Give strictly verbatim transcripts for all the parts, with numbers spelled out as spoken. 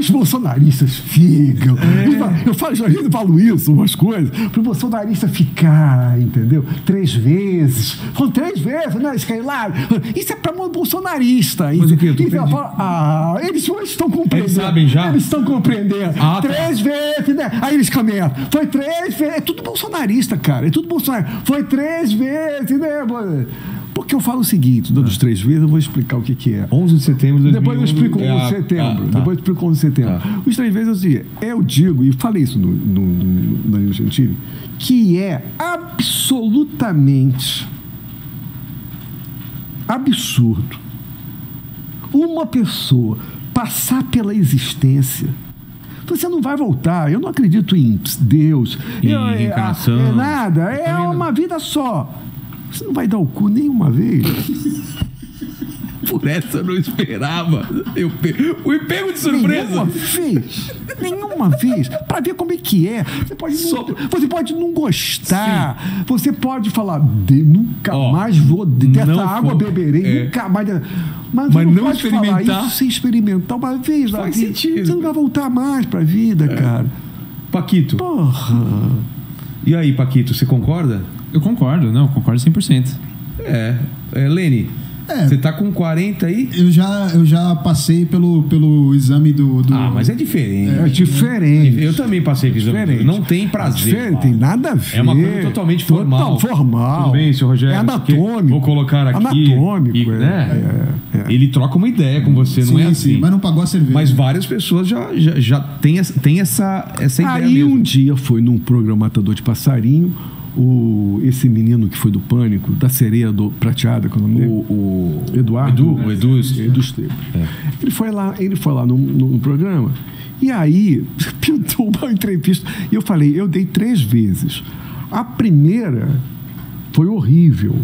os bolsonaristas ficam. É. Eu falo, às vezes eu falo isso, umas coisas, para o bolsonarista ficar, entendeu? Três vezes. Falou três vezes, né? Isso é hilário. Isso é para o bolsonarista. Mas isso, o quê? Isso, falo, ah, eles hoje estão compreendendo. Eles sabem já? Eles estão compreendendo. Ah, tá. Três vezes, né? Aí eles caminham. Foi três vezes. É tudo bolsonarista, cara. É tudo bolsonarista. Foi três vezes, né? Porque eu falo o seguinte, dando os três vezes, eu vou explicar o que, que é. onze de setembro de dois mil e um. Depois eu explico o onze de setembro. Depois eu explico o onze de setembro. Os três vezes eu digo, eu digo, e falei isso no, no, no, no Gentili, que é absolutamente absurdo uma pessoa passar pela existência. Você não vai voltar. Eu não acredito em Deus, em reencarnação. É, é nada. É uma vida só. Você não vai dar o cu nenhuma vez. Por essa eu não esperava. Eu fui pego de surpresa. Nenhuma vez. Nenhuma vez. Para ver como é que é. Você pode não, Só... você pode não gostar. Sim. Você pode falar, nunca oh, mais vou... Dessa água for... beberei, é. nunca mais... Mas, Mas não, não experimentar... falar isso sem experimentar uma vez. Faz vida. Sentido. Você não vai voltar mais para a vida, é. cara. Paquito. Porra. E aí, Paquito, você concorda? Eu concordo, não, eu concordo cem por cento. É, é Leni, é, você tá com quarenta aí? Eu já, eu já passei pelo, pelo exame do, do... Ah, mas é diferente. É, é diferente. Eu também passei pelo exame do... Não tem prazer. É diferente, tem nada a ver. É uma coisa totalmente formal. Total, formal. Tudo bem, senhor Rogério. É anatômico. Vou colocar aqui. Anatômico, e, né? É, é, é. Ele troca uma ideia com você, sim, não é assim. Sim, mas não pagou a cerveja. Mas várias pessoas já, já, já têm essa, tem essa, essa ideia aí mesmo. Um dia foi num programa Matador de Passarinho... O, esse menino que foi do Pânico, da Sereia do, Prateada, que é o nome dele? O Eduardo. O Edu, né? o Edu Esteves. É. Ele foi lá, ele foi lá num, num programa, e aí pintou uma entrevista. E eu falei, eu dei três vezes. A primeira foi horrível.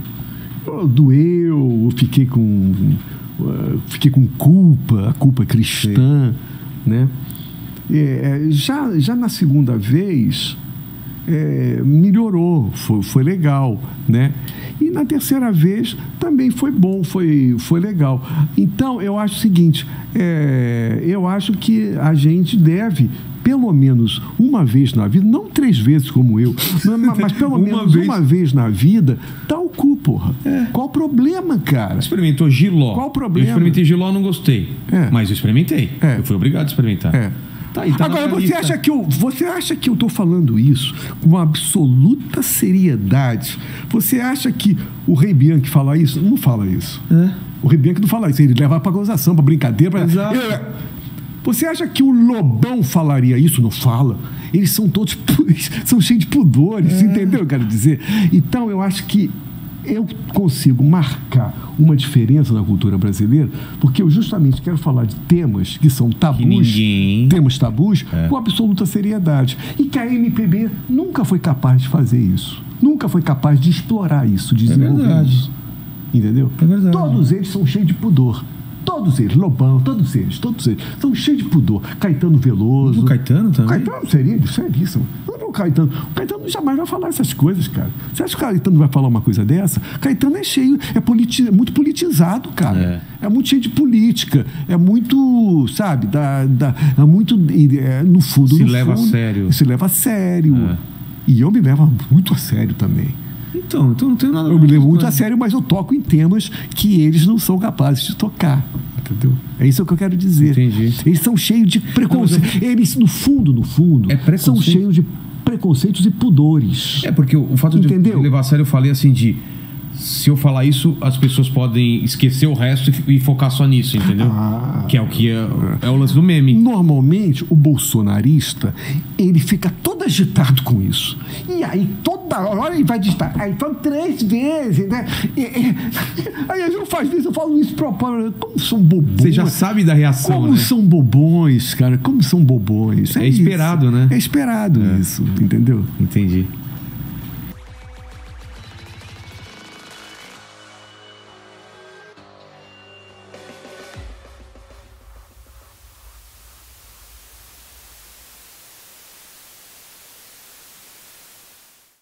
Eu, doeu, eu fiquei com. Uh, fiquei com culpa, a culpa cristã. É. Né? É, já, já na segunda vez. É, melhorou, foi, foi legal, né? E na terceira vez também foi bom, foi, foi legal. Então eu acho o seguinte, é, eu acho que a gente deve pelo menos uma vez na vida, não três vezes como eu, mas pelo menos vez. uma vez na vida, tá o cu, porra. É. Qual o problema, cara? Experimentou giló. Qual o problema? Eu experimentei giló, não gostei. É. Mas eu experimentei. É. Eu fui obrigado a experimentar. É. Tá aí, tá. Agora, você acha, que eu, você acha que eu estou falando isso com uma absoluta seriedade? Você acha que o Rei Bianchi fala isso? Não fala isso. É. O Rei Bianchi não fala isso. Ele leva para gozação, para brincadeira. Pra... Exato. Você acha que o Lobão falaria isso? Não fala. Eles são todos... São cheios de pudores, é. entendeu? Eu quero dizer. Então, eu acho que eu consigo marcar uma diferença na cultura brasileira, porque eu justamente quero falar de temas que são tabus, que ninguém... temas tabus, é. com absoluta seriedade. E que a M P B nunca foi capaz de fazer isso. Nunca foi capaz de explorar isso, de desenvolver é verdade. isso. Entendeu? É verdade. Todos eles são cheios de pudor. Todos eles, Lobão, todos eles, todos eles. São cheios de pudor. Caetano Veloso. O Caetano também? O Caetano seria seríssimo. O Caetano, o Caetano jamais vai falar essas coisas, cara. Você acha que o Caetano vai falar uma coisa dessa? Caetano é cheio, é, politi, é muito politizado, cara. É. é muito cheio de política. É muito, sabe, da, da, é muito. É, no fundo, se no leva fundo, a sério. Se leva a sério. É. E eu me levo muito a sério também. Então, então não tenho nada. Eu me levo muito a sério, mas eu toco em temas que eles não são capazes de tocar. Entendeu? É isso que eu quero dizer. Entendi. Eles são cheios de preconceito. Eles, no fundo, no fundo, é são cheios de preconceitos e pudores. É, porque o, o fato Entendeu? de eu levar a sério, eu falei assim de... Se eu falar isso, as pessoas podem esquecer o resto e focar só nisso, entendeu? Ah, que é o que é, é o lance do meme. Normalmente, o bolsonarista, ele fica todo agitado com isso. E aí, toda hora ele vai digitar. Aí, fala três vezes, né? E, e, aí, eu não faço isso, eu falo isso pro próprio. Como são bobões. Você já sabe da reação, Como né? são bobões, cara. Como são bobões. É, é esperado, isso. né? É esperado é. isso, entendeu? Entendi.